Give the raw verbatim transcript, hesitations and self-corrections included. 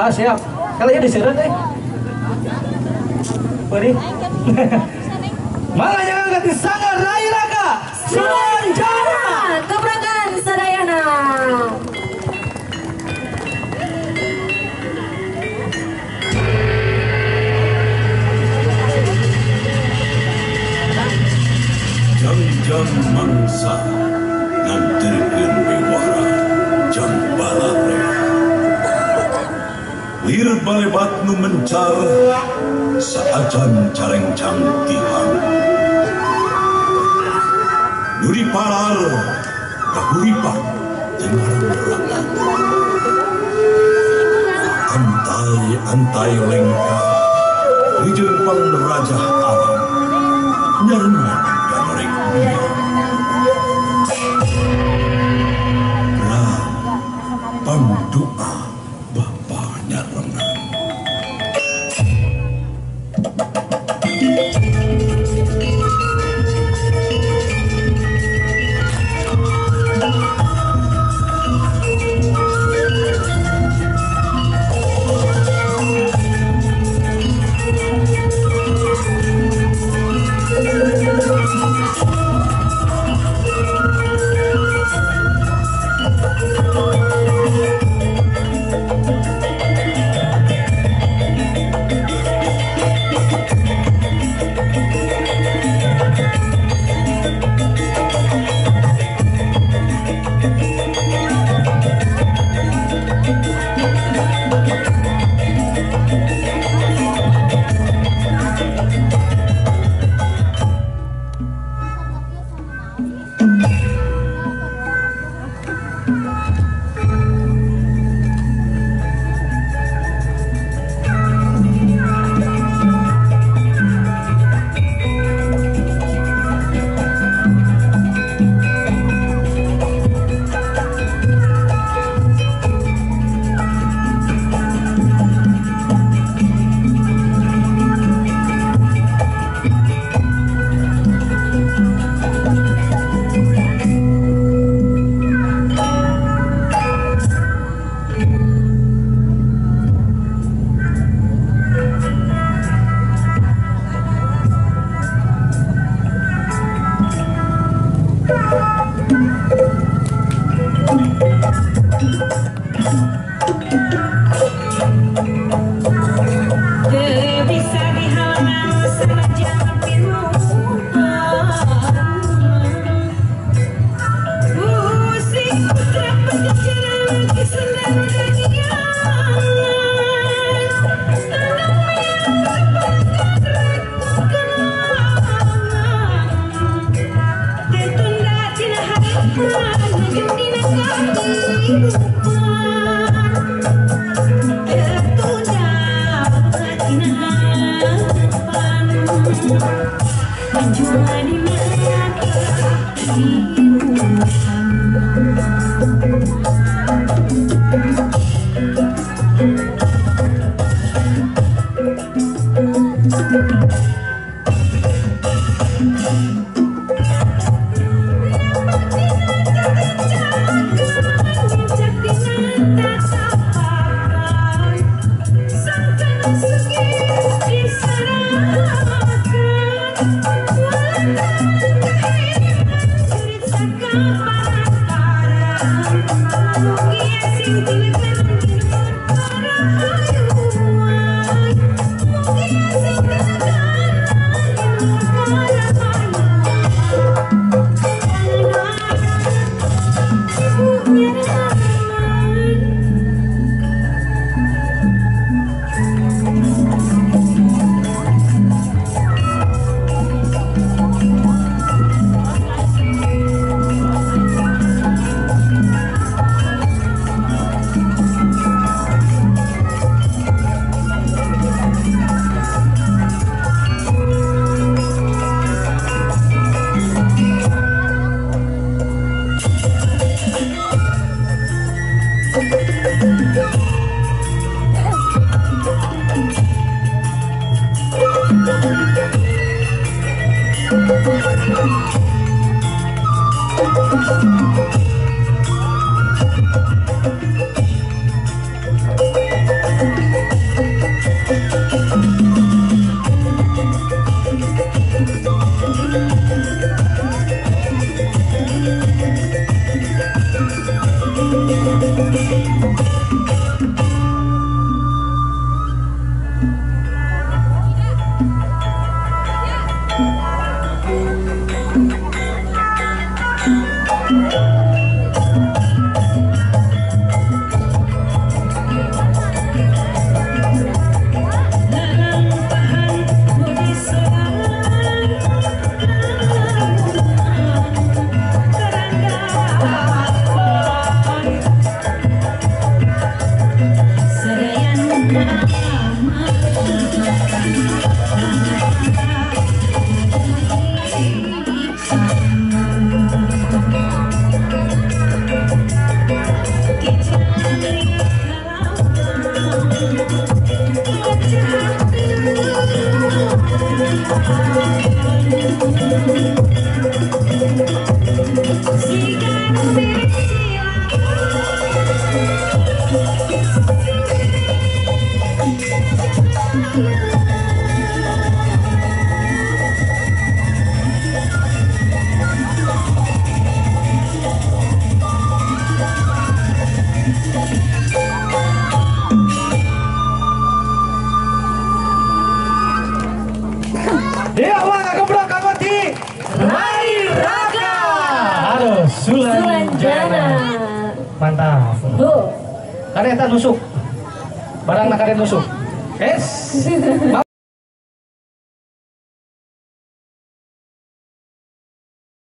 Ah siap. Kalau ya diseret deh. Beri. Malah jangan ganti sangat Rai Raka. Sulanjana. Keberatan Sadayana. Jam-jam mangsa dan terken bewara jam balap. Lir balai batnu mencar saajan careng-cang tihang Nuri parar kahuripan jengarang-rangan Antai-antai lengka Rijeng pang rajah alam Nyarna dan rengkunya Ra pang doa bapaknya renang Rai Raka. Halo Sulanjana. Mantap. Karena kita nusuk. Barang nak karena nusuk. Yes.